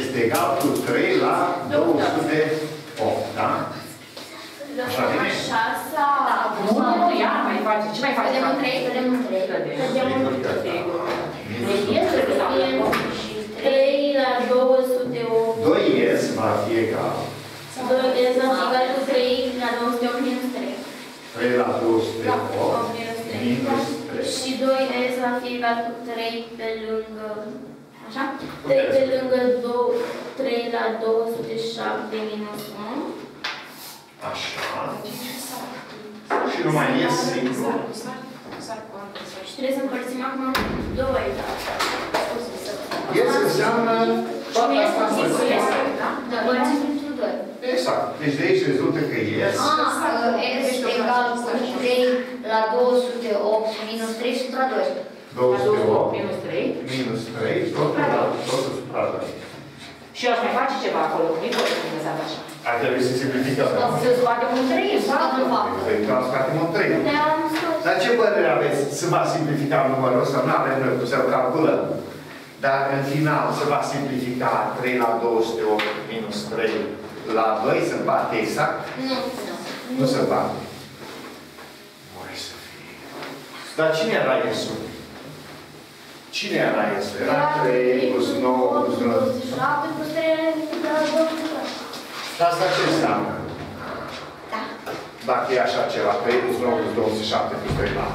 este egal cu 3 la 208, da? Așa bine? Nu, iar mai face. Ce mai face? Vedem în 3, vedem în 3. Vedem în 3 la 208. 2S va fi egal. 2S va fi egal cu 3 la 208 minus 3. 3 la 208 minus 3. Și 2S va fi egal cu 3 pe lângă... Așa? 3 pe lângă 3 la 207 minus 1. Așa. Și nu mai e simplu. Și trebuie să împărțim acum 2. Ies înseamnă toată asta împărțirea. Da? Împărțim într-un 2. Exact. Deci de aici rezultă că ies. S egal cu 3 la 208 minus 3 supra 2. 208 minus 3. Minus 3. Totul supra 2. Și eu aș mai face ceva acolo, nu e poate compensat așa. Ar trebui să simplificăm. Să scoatem un 3, scoatem un 3. Dar ce părere aveți? Să va simplifica numărul ăsta? Nu avem noi cum să-l calculăm. Dar în final se va simplifica 3 la 208 minus 3 la 2, să-l bate exact? Nu. Nu se bate. Măi să fie. Dar cine era Iesu? Cine era Iesu? Era 3 plus 9 plus 9 plus 3. Dar asta ce înseamnă? Da. Dacă e așa ceva, 3 plus 9 plus 27 plus 3 la.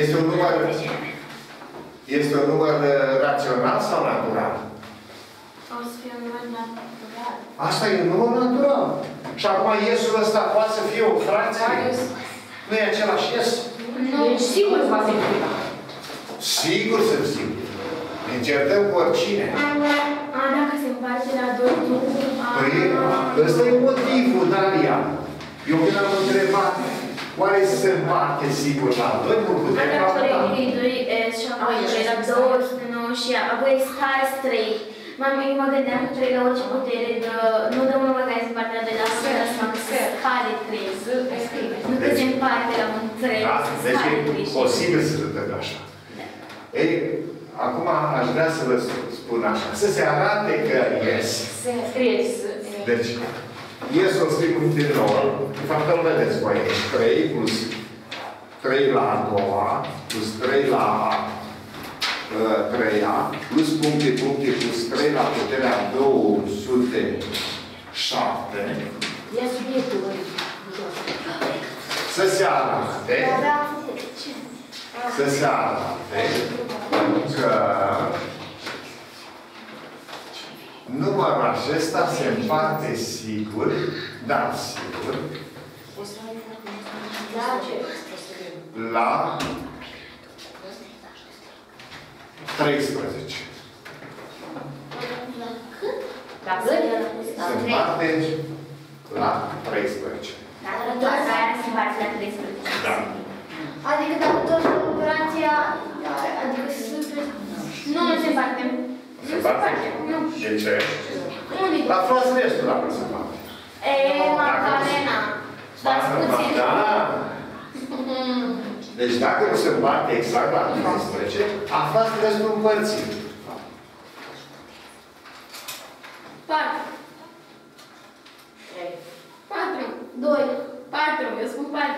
Este un număr... Este un număr rațional sau natural? O să fie un număr natural. Asta e un număr natural. Și acum Iesul ăsta poate să fie o fracție? Nu e același Ies? Nu, sigur îți va simplifica. Sigur să-l simplific. Ne încercăm cu oricine. Ana, că se împarte la 2. Ăsta e motivul, Daria. Eu când am întrebat, oare se împarte sigur la 2? Nu putem calcula. Ana, că 2S și apoi 3 la 209 și apoi stars 3. Mă gândeam că 3 la orice putere, nu dăm numai care se împarte la 2 la 1, dar se pare 3. Nu că se împarte la un 3, se pare 3. Deci e posibil să se dădă așa. Ei, acum aș vrea să vă spun așa. Să se arate că ies. Se scrie. Deci, ies o scrie cu din nou. De fapt, îl vedeți voi. 3 plus 3 la a doua, plus 3 la a treia, plus puncte, puncte, plus 3 la puterea 207. Ia subiectul. Să se arate. Să se arate că numărul acesta se împarte sigur, dar sigur, la 13. La cât? Se împarte la 13. Dar doar aia se împarte la 13. Da. Adică dacă tot operația... Adică sunt... Nu, nu se parte. Se parte? Nu. De ce? La frăznestul dacă se parte. E, Macarena. Dar puțin. Da. Deci dacă nu se parte exact la 13, a fost restul împărțit. Patru. 3. 4. 2. 4. Eu spun 4.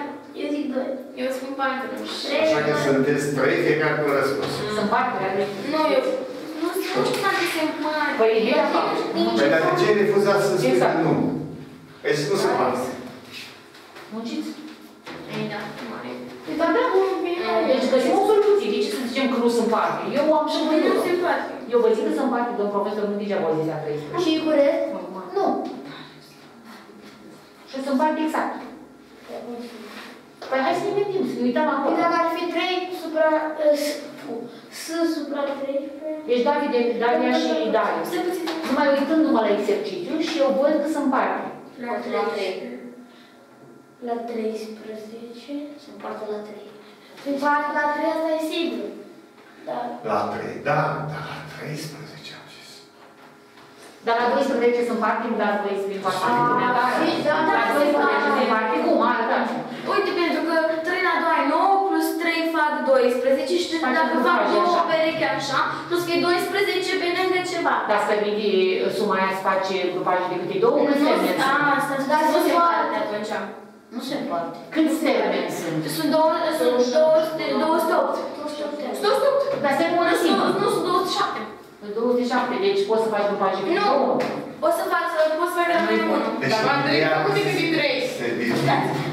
Eu zic 2. Eu spun 4. Așa că sunteți 3, fiecare cu răspuns. Sunt 4. Nu, eu... Nu știu ce face să împarte. Păi, e așa. Păi, dar de ce ai refuzat să spui nu? Păi, nu se împarte. Munciți? Ei, da. Păi, dar da, bun, bine. Deci, găsim o soluție. De ce să zicem că nu se împarte? Eu am și mâinul. Nu se împarte. Eu vă zic că se împarte, domn profesor, nu degeaba o zicea 13. Și e corect? Nu. Și se împarte exact. Păi hai să ne gândim, să ne uităm acolo. Dacă ar fi 3 supra... S supra 13... Deci David, Daria și Darius. Numai uitându-mă la exercițiu și eu văd că se împarte. La 3. La 13... Se împarte la 3. Se împarte la 3, asta e sigur. La 3, da, dar la 13 am zis. Dar la 12 se împarte, nu la 12 se împarte. La 12 se împarte, cum? Uite, pentru că 3 la 2 e 9 plus 3 3 fac 12 și dacă fac o pereche așa, plus că e 12 pe lângă ceva. Dar stăpidi suma aia îți face grupaje de câte două? Nu, nu se poate atunci. Nu se poate. Câți termeni sunt? Sunt 208. 208? Dar sunt una singură. Nu, sunt 27. 27, deci poți să faci grupaje de două? Nu, poți să faci mai unul. Dar la 3, făcut decât de 3.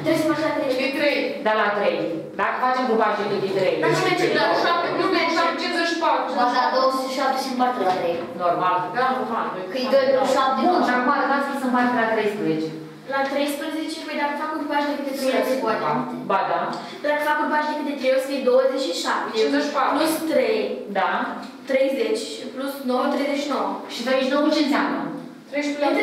Trebuie să faci la 3. De 3. Dar la 3. Dacă facem grupaje decât de 3. Dar nu mergem la 7, nu mergem la 54. Dar la 27 se împarte la 3. Normal. Da, normal. Că e 2 plus 7. Bun, și acum lasă să împarte la 13. La 13, păi dacă fac grupaje decât de 3, se poate. Ba da. Dacă fac grupaje decât de 3, o să fie 27. Plus 3. Da. 30 plus 9, 39. Și 39 ce înseamnă? 13. Deci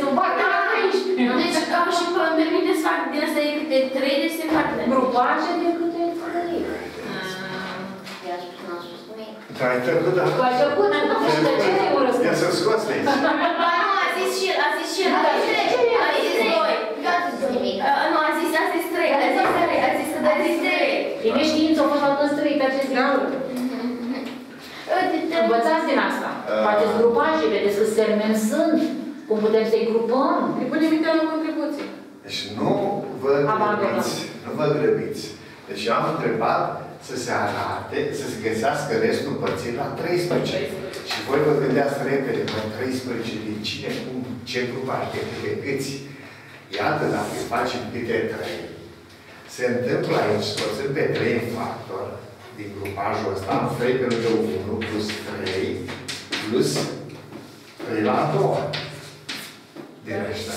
sunt parte la 13. Deci am și îmi permite să fac din asta de câte 3, deci se împarte. Grupaje de câte 3. I-aș spus, n-am spus cum e. Dar ai trecut, da. Ai trecut, dar nu știu de ce te-ai urăscut. Ia să-l scoați de aici. Ba nu, a zis și el, a zis și el. A zis 3, a zis 2. Gata, nu, a zis, a zis 3. E neștiință, o fost la toți 3 pe acest lucru. Învățați din asta. Faceți grupaje, vedeți câți termeni sunt, cum putem să-i grupăm. Îi punem idealul contribuții. Deci nu vă grăbiți. Nu vă grăbiți. Deci eu am întrebat să se arate, să se găsească restul părții la 13. Și voi vă gândeați repede, la 13, din cine, cum, ce grupaj, de câte câți. Iată, dacă îi facem câte 3, se întâmplă aici, scoțând pe 3 în factor, din grupajul ăsta, 3 pe lângă 1 plus 3 plus 3 la 2 din ăștia.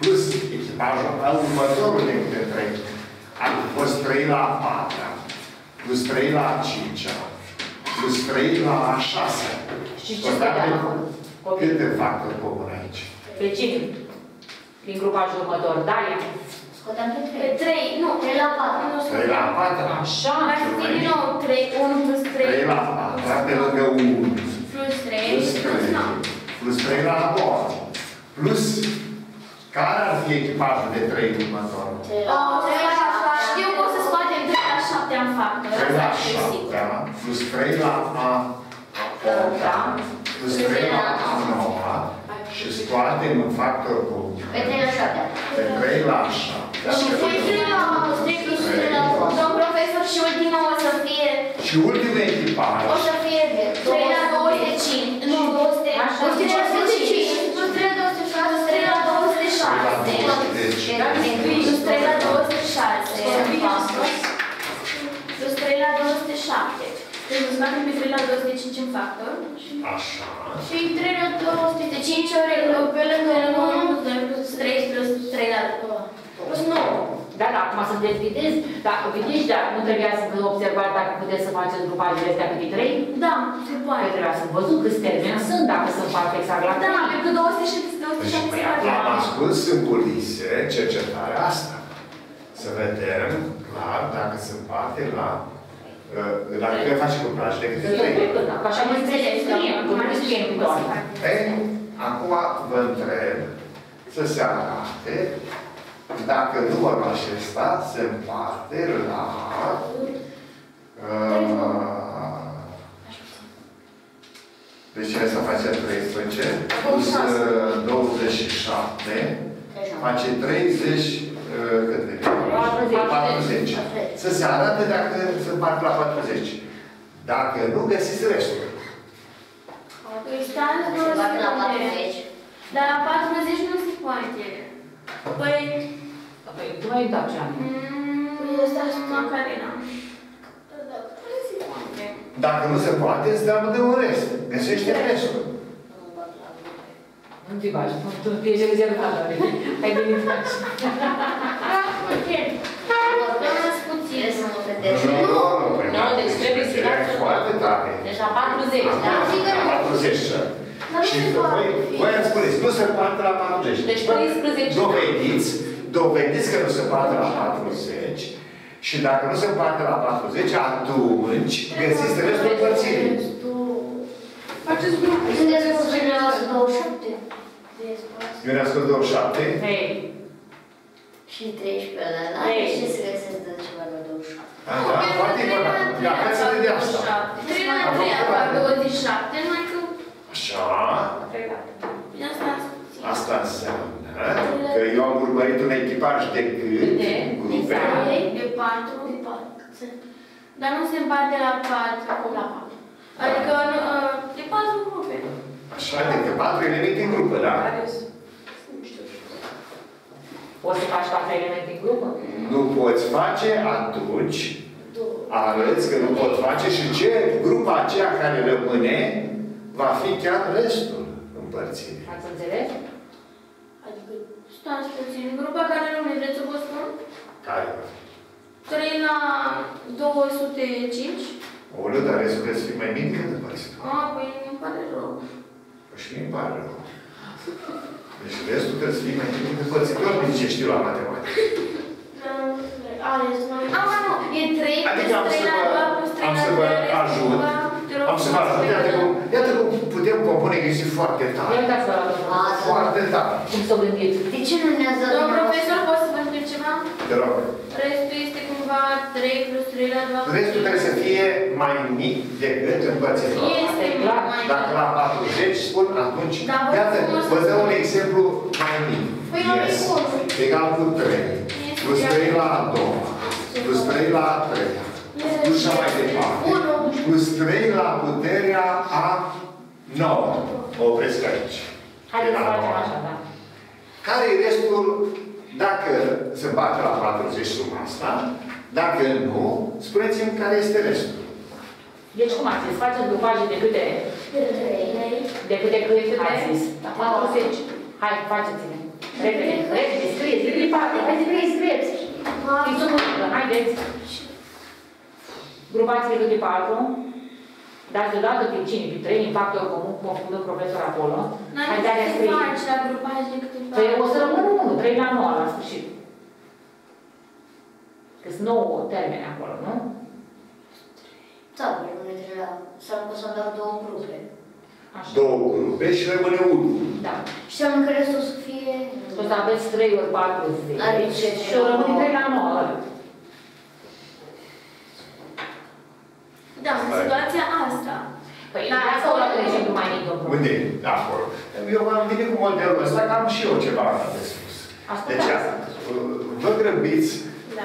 Plus echipajul ăla următorul de câte 3. Ar fi fost 3 la 4, plus 3 la 5, plus 3 la 6. Și ce câte factori comun aici? Pe 5. Din grupajul următor, Daria. Scoteam pe 3. Pe 3, nu, 3 la 4. 3 la 4. Așa. Mai să fie din nou, 1 plus 3. 3 la 4, pe lângă 1. Plus 3, plus 3. Plus 3 la 2. Plus, care ar fi echipajul de 3 următor? 3 la 4. Știu că o să scoatem 3 la 7 în factor. 3 la 7, plus 3 la 8, plus 3 la 9. Și scoatem în factor cu... Pe 3 la 7. Pe 3 la 7. Și pe 3 la 8, plus 3 la 8. Domn profesor, și ultima o să fie... Și ultima echipare. O să fie 3 la 205. Nu, 205. Plus 3 la 206. Plus 3 la 206. Plus 3 la 206. Plus 3 la 207. Deci îți facem pe 3 la 25 în factor. Așa. Și 3 la 25 ori pe lângă 1 plus 3 plus 3 la 2. Plus 9. Da, da, acum să deschideți. Dacă vedeți, dar nu trebuia să vă observați dacă puteți să faceți grupajele astea câte 3? Da, se poate. Că trebuia să văzut câți termeni sunt, dacă sunt foarte exact la 3. Da, pentru 207. L-am ascuns în culise cercetarea asta. Să vedem clar dacă sunt parte la... Dacă le faci grupaje de câte 3. Așa mă înțelegeți, acum vă întreb să se arate dacă numărul acesta se împarte la... Deci trebuie să face 13 plus 27 face 30. Cât de 40. Să se arate dacă se împart la 40. Dacă nu, găsiți restul. Îi stai la 40. Dar la 40 nu se poate. Păi... Tu ai dat ce-am. Păi ăsta sunt macarena. Dacă nu se poate, îți dăm de un rest. Găsește restul. Nu te bagi, tu ești rezervat, ai venit faci. Ok. Vorbesc puțin să mă vedeți. Nu! Nu, deci trebuie să dați foarte tare. Deci la 40, da? La 40. Și voi ați spus, nu se poate la 40. Deci 14. Dovediți că nu se poate la 40. Și dacă nu se poate la 40, atunci găsiți restul părțirii. Faceți grupul. Când ați spus că ne-a scos 27? Eu ne-a scos 27. și 13 la și se găsesc de ceva la 27. Da, foarte important. Da, hai să vedem asta. 3 la 3, la 27, mai că... Așa. Asta înseamnă că eu am urmărit un echipaj de cât? De grupe. De 4. Dar nu se împarte la 4, cum la 4. Adică de 4 grupe. Așa, adică 4 elemente în grupă, da? Poți să faci 4 elemente în grupă? Nu poți face, atunci arăți că nu poți face și ce grupa aceea care rămâne va fi chiar restul împărțirii. Ați înțeles? Adică, stați puțin, grupa care rămâne, vreți să vă spun? Care? 3 la 205. Oleu, dar restul vreți să fii mai mică de parții. Ah, păi mi-mi pare rău. Păi și mi-mi pare rău. Deci restul trebuie să fii mai mică de parții. Doar nici ce știu la matematică. Nu. E 3 adică plus 3 la 2 plus 3 la 2. Am să vă ajut. Iată cum putem compune găsit foarte tare. Foarte tare. Cum s-o gândit? De ce nu ne-ați dat? Domnul profesor, poți să vă spun ceva? Te rog. Restul este cumva 3 plus 3 la 2. Restul trebuie să fie mai mic decât împărțitul. Este clar. Dacă la 40 spun atunci. Iată, vă dă un exemplu mai mic. Yes. Egal cu 3. Plus 3 la 2. Plus 3 la 3. Nu și mai departe. Plus 3 la puterea a 9. O opresc aici. Haideți să facem așa, da. Care-i restul, dacă se bate la 40 suma asta, dacă nu, spuneți-mi care este restul. Deci cum ați zis? Faceți grupaje de câte? De câte câte ați zis? 40. Hai, faceți-ne. Repede. Repede, scrieți. Scrieți. Haideți. Grupați de câte 4, dați deodată prin 5, prin 3, din factor comun, cum a făcut profesor acolo. N-ai să faci la grupați de câte 4. Păi o să rămână 1, 3 la 9 la sfârșit. Că sunt 9 termeni acolo, nu? Da, rămâne 3 la... Sau că s-au dat 2 grupe. Așa. 2 grupe și rămâne 1. Da. Și seamnă că restul o să fie... O să aveți 3 ori 40. Aici și o rămâne 3 la 9. Da, în situația asta. Păi, vreau să o luat de exemplu mai mică. Unde? Acolo. Eu m-am venit cu modelul ăsta, că am și eu ceva de spus. Deci, vă grăbiți,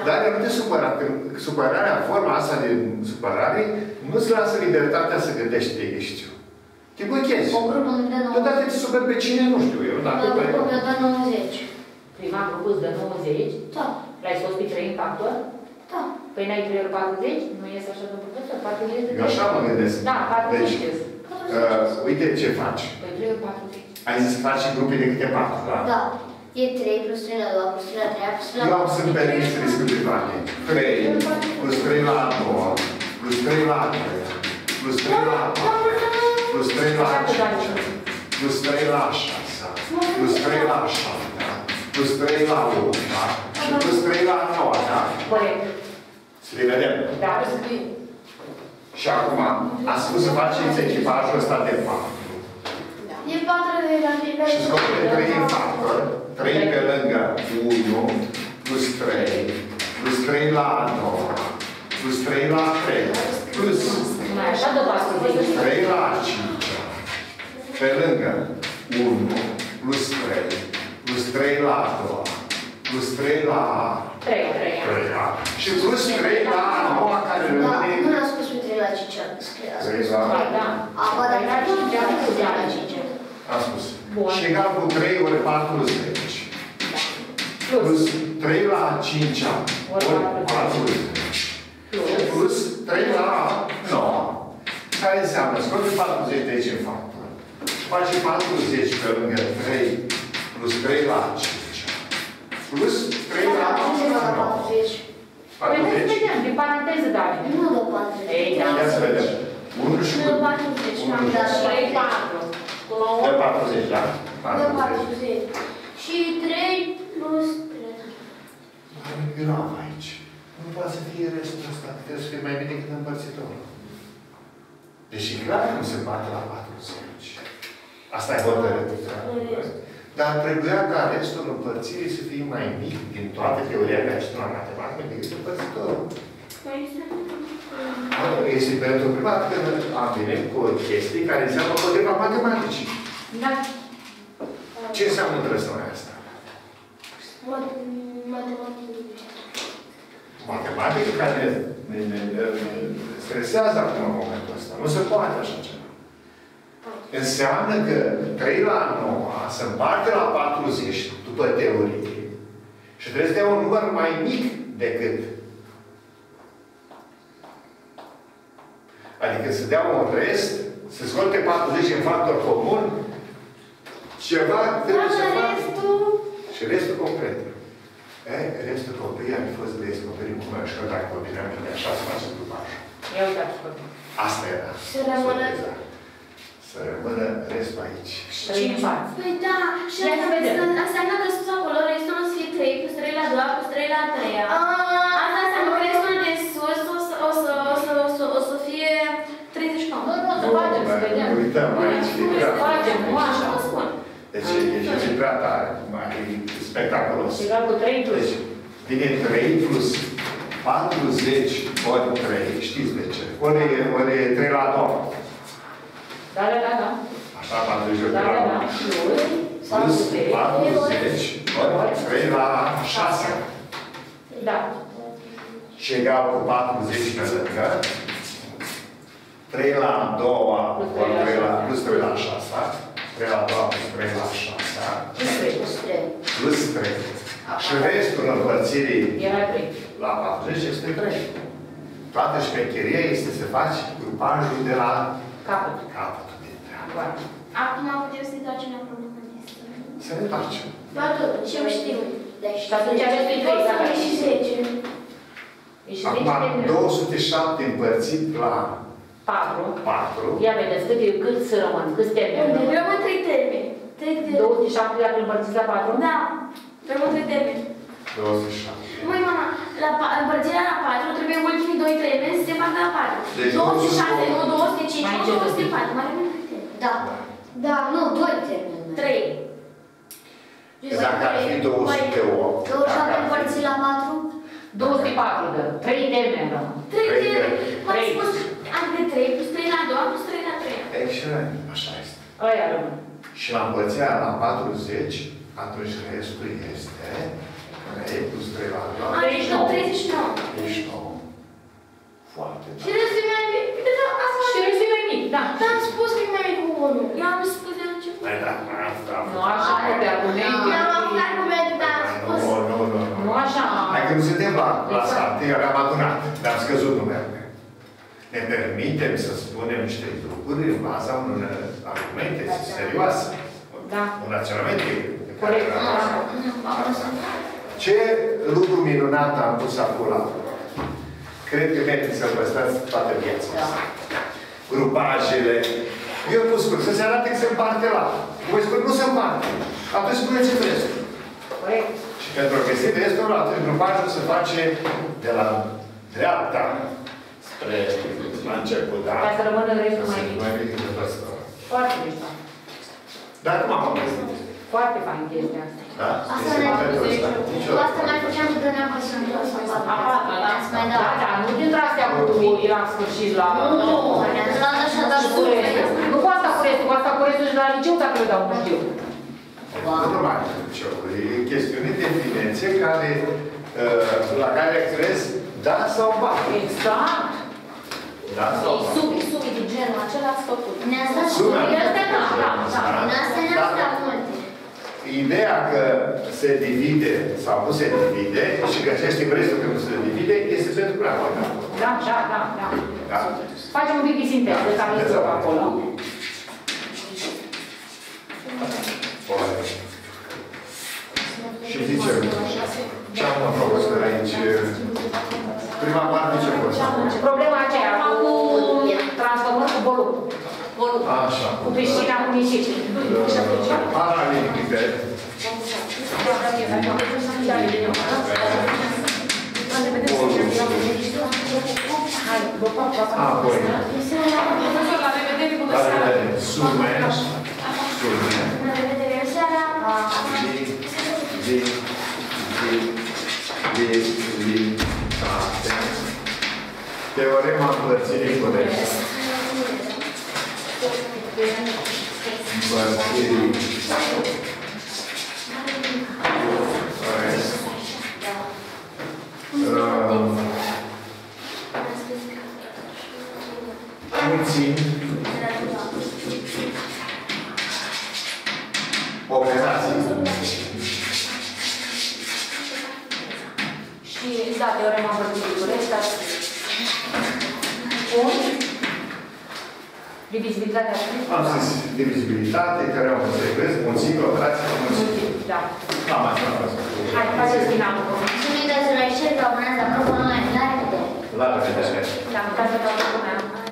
dar nu te supărați. Supărarea, forma asta de supărare, nu-ți lasă libertatea să gândești de ești. Te blochezi. Deodată te superi pe cine, nu știu eu. Dar grupul mi-a dat 90. Prima am propus de 90? Da. L-ai scos pe 3 în factor? Da. Păi n-ai 3 ori 40? Nu ies așa de profesor? 40 de 3. Eu așa mă gândesc. Da, 40 ies. Uite ce faci. Păi 3 ori 40. Ai zis că faci grupe de câte 4, da? Da. E 3 plus 3 la 2 plus 3 la 3 plus 3 la 4. Eu am sunt permis să discut de toate. 3 plus 3 la 2 plus 3 la 3 plus 3 la 4 plus 3 la 5 plus 3 la 6 plus 3 la 7 plus 3 la 8 și plus 3 la 9, da? Corect. Să le vedem. Da, răspui. Și acum, a spus să faceți echipajul ăsta de 4. Da. E 4 de la nivel. Și scot de 3 în factor. 3 pe lângă 1, plus 3, plus 3 la 9, plus 3 la 3, plus 3 la 5, pe lângă 1, plus 3, plus 3 la 2, plus 3 la... 3 la... Și plus 3 la 9 care rămâne... Nu l-am spus pe 3 la 5 ani. 3 la... Apoi, dar nu am spus 3 la 5 ani. Am spus. Și egal cu 3 ori 40. Plus 3 la 5 ani. Ori 40. Plus 3 la 9. Care înseamnă? Scoate 40 de 10 în factor. Și face 40 pe lângă 3 plus 3 la 5. Plus 3 la 40. Vedeți, vedem, din paranteză, David. Nu la 40. Ei, da. Ia să vedem. 1 și 1. De 40. Am dat 3, 4. De 40, da. De 40. Și 3 plus 3. Dar eu nu am aici. Nu poate să fie restul ăsta. Trebuie să fie mai bine decât împărțitorul. Deci e clar că nu se bate la 40. Asta e hotărât. Dar trebuia ca restul împărțirii să fie mai mic din toată teoria mea și toată matematică decât împărțitorul. Este pentru prima dată când am venit cu o chestie care înseamnă împotriva matematicii. Da. Ce înseamnă trăsnarea asta? Matematică care ne stresează acum în momentul ăsta. Nu se poate așa ceva. Înseamnă că 3 la 9 se împarte la 40 după teorie și trebuie să dea un număr mai mic decât. Adică să dea un rest, să scoate 40 în factor comun, ceva trebuie să facă. Și restul complet. Restul copiii ar fi fost de descoperit cu mână și că dacă copiii mine așa să facem după așa. Eu da, copii. Asta era. Să rămână. Să rămână restul aici. Și 5 ani. Păi da, și asta e că sus acolo, restul o să fie 3, plus 3 la 2, plus 3 la 3. Asta înseamnă restul de sus o să fie 34. Nu, o să facem, să vedem. Uităm aici. Să facem, nu așa vă spun. Deci e prea tare. E spectaculos. Deci, vine 3 plus 40 ori 3. Știți de ce? Ori e 3 la 2. Da, da, da, da. Așa, 40 ori 3 la 2. Plus 40 ori 3 la 6. Da. Și egal cu 40 pe lângă. 3 la 2 ori 3 la... plus 3 la 6. 3 la 2, plus 3 la 6. Plus 3. Plus 3. Și restul împărțirii la 40 este 3. Toată șmecheria este să faci grupajul de la capătul. Capătul din treabă. Acum putem să-i facem la problemă. Să ne facem. Ba totuși, eu știu. Și atunci acestui 3 s-a făcut și 10. Acum 207 împărțit la 4. Ia vedeți cât să rămân, cât termeni. Rămân 3 termeni. 27 dacă împărțiți la 4? Da. Rămân 3 termeni. 27. Măi, mama, împărțirea la 4 trebuie ultimii 2 termeni să se facă la 4. 26, nu 205, nu 204. Mai rămân 3 termeni. Da. Da, nu, 2 termeni. 3. Dacă ar fi 208. 27 împărțiți la 4? 204, da. 3 termeni rămân. 3 termeni. V-am spus de 3 plus 3 la 2 plus 3 la 3. Excelent. Așa este. Aia rămân. Și la împărțirea la 40, atunci restul este 3 plus 3 la 2. 39. 39. Foarte bine. Și restul e mai mic. Și restul e mai mic, da. Dar am spus că e mai mic cu 1. Eu am spus de la început. Păi da, nu așa pe argumente. Eu am avut argumente, dar am spus. Nu așa. Dacă nu suntem la sate, eu am adunat. Dar am scăzut numerele. Ne permitem să spunem niște lucruri în baza unor argumente serioase. Un raționament corect. Ce lucru minunat am pus acolo. Cred că meriteți să-l păstrați toată viața. Grupajele. Eu nu spun să se arate că se împarte la. Voi spun nu se împarte. Atunci spuneți-mi restul. Și pentru că se restul, atunci grupajul se face de la dreapta la început, da? Ca să rămână restul mai mic. Foarte mișto. Dar cum am văzut? Foarte fain chestia asta. Da? Asta mai făceam de ne-am păsărit la sfârșit. Da, da, nu dintre astea grupii la sfârșit la... Nu, ne-am luat așa, dar cu restul. Nu cu asta cu restul, cu asta cu restul și la liceu, dacă le dau, nu știu. Nu mai cu liceu. E chestiune de evidențe la care crezi da sau ba. Exact. Da sau ba. Subi din genul acela ați făcut. Ne-a stat multe. Ideea că se divide sau nu se divide și găsești impresul că nu se divide este pentru prea mult. Da, da, da. Facem un pic de sinteză, ca nu se fac acolo. Și zicem, ce-am făcut aici? Prima parte ce-am făcut? Problema aceea cu transformări cu volum. Așa. Cu piscina, cu nisip. Paralelipiped. Apoi. Sume. Sume. La revedere. Seara. Baterii București, Baterii București, mulțim, operații. Și da, teorema Baterii București, divizibilitatea. Am zis divizibilitate, care am înțeles, un singur, operație, un singur. Da. Am așa fost. Hai, faceți din apă. Și mi-i dați o reșetă, o mână, dar nu mai la repede. La repede. Da, ca să vă mai